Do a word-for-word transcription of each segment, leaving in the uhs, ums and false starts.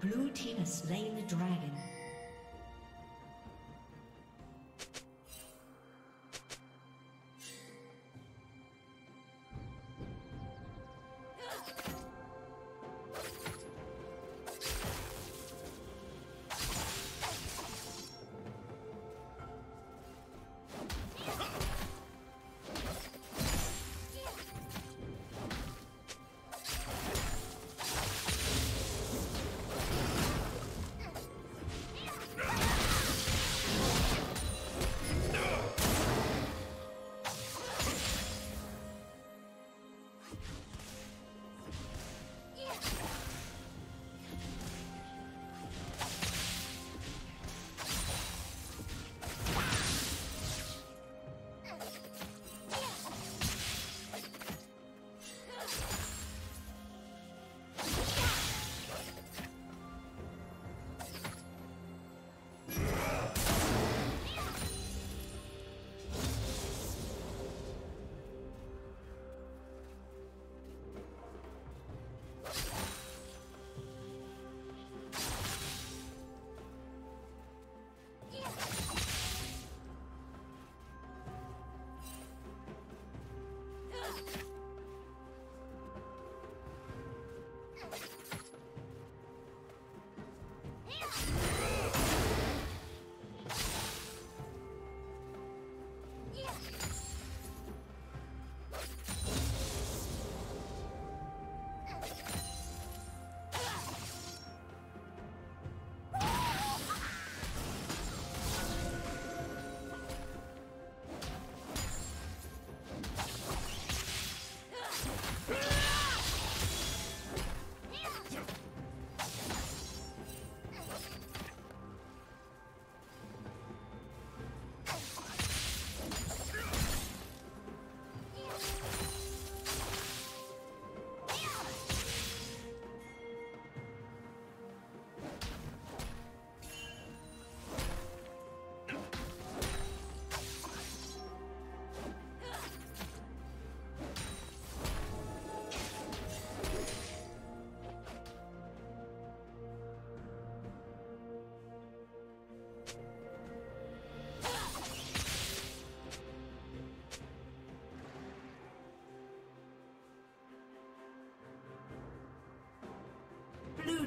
Blue team has slain the dragon.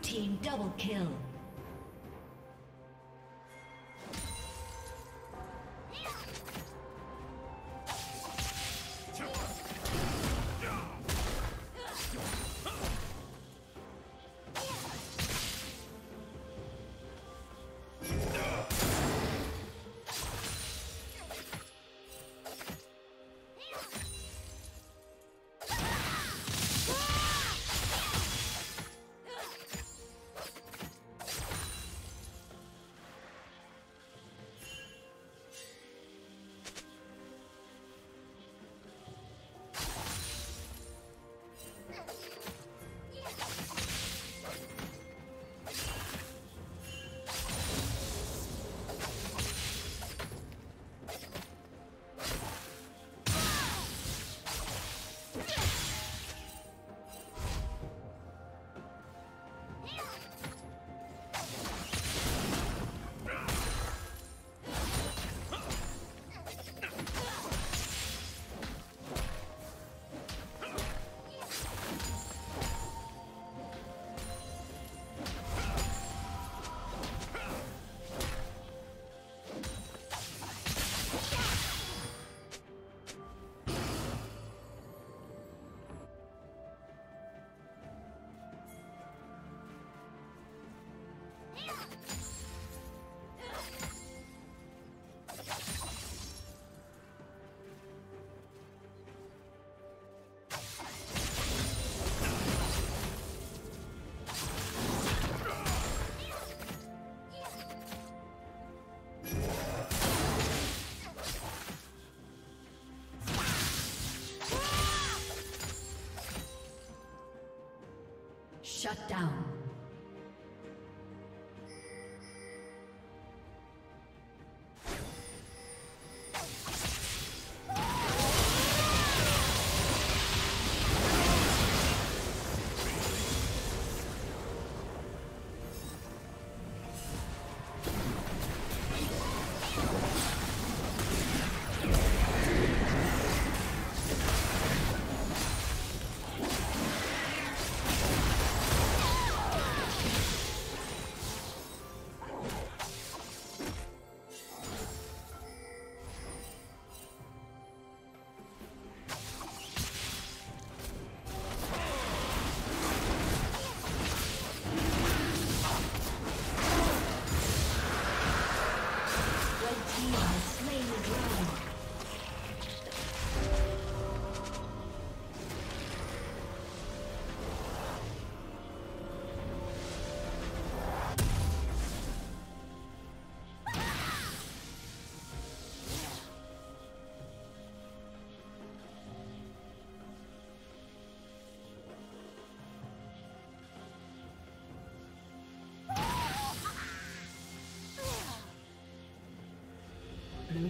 team double kill. Shut down. Blue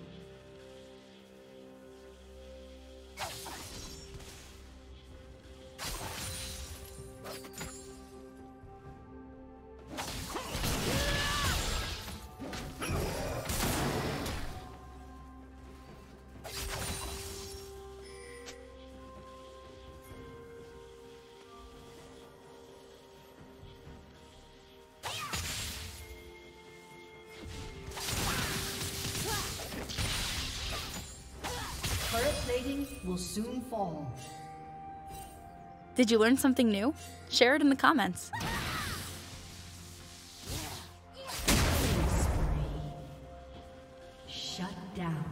Will soon fall. Did you learn something new? Share it in the comments. Shut down.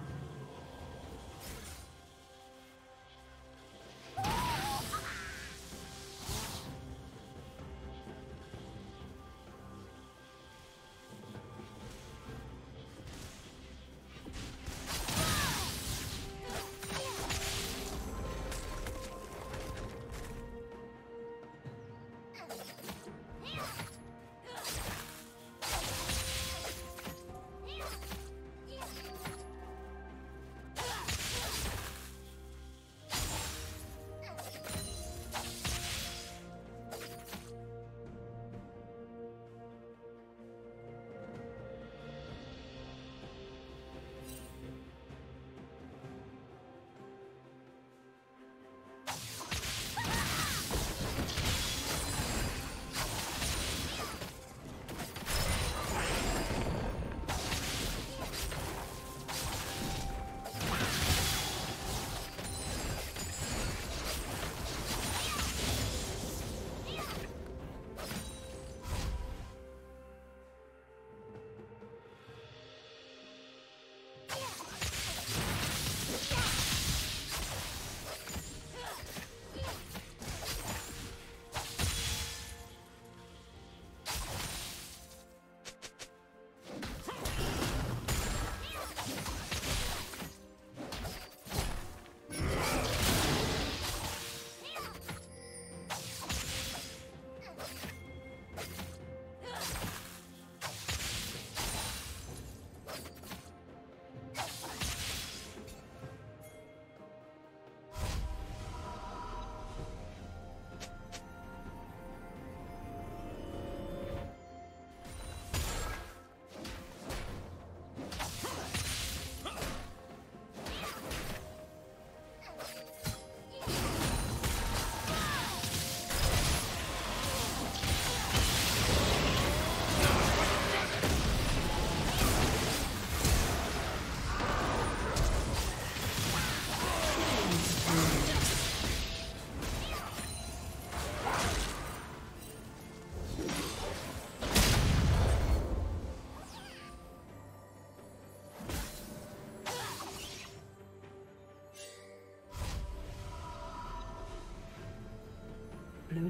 Blue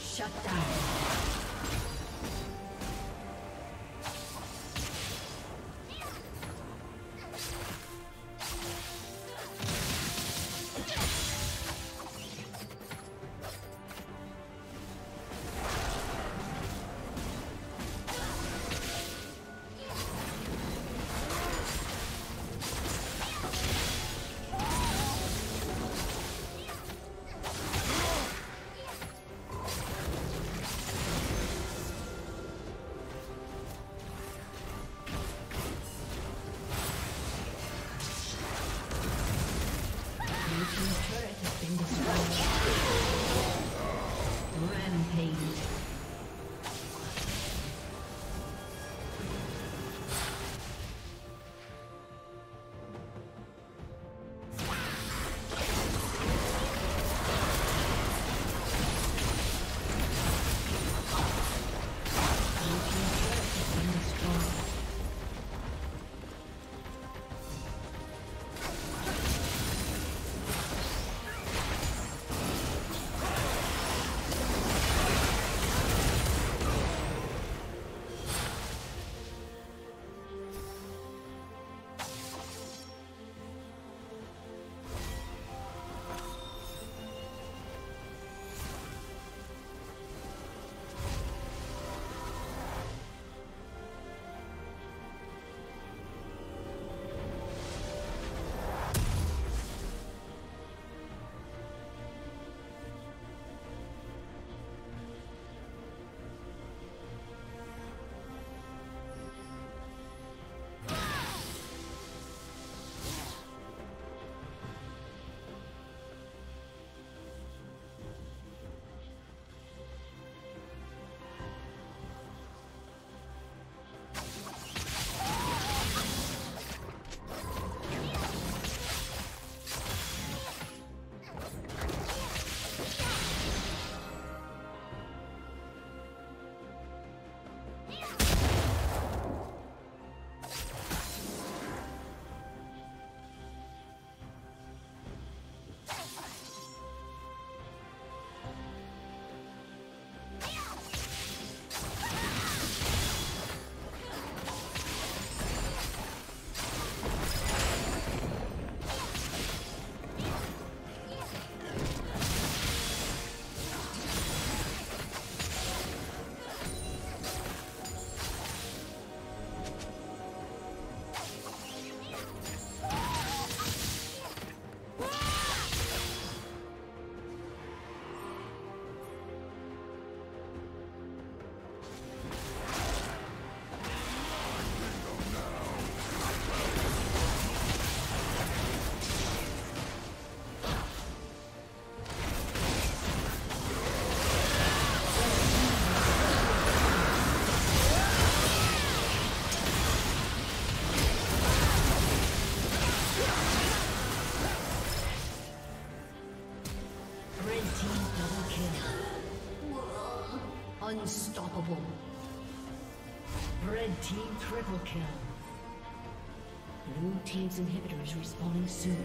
Shut down. Unstoppable. Red team triple kill. Blue team's inhibitor is respawning soon.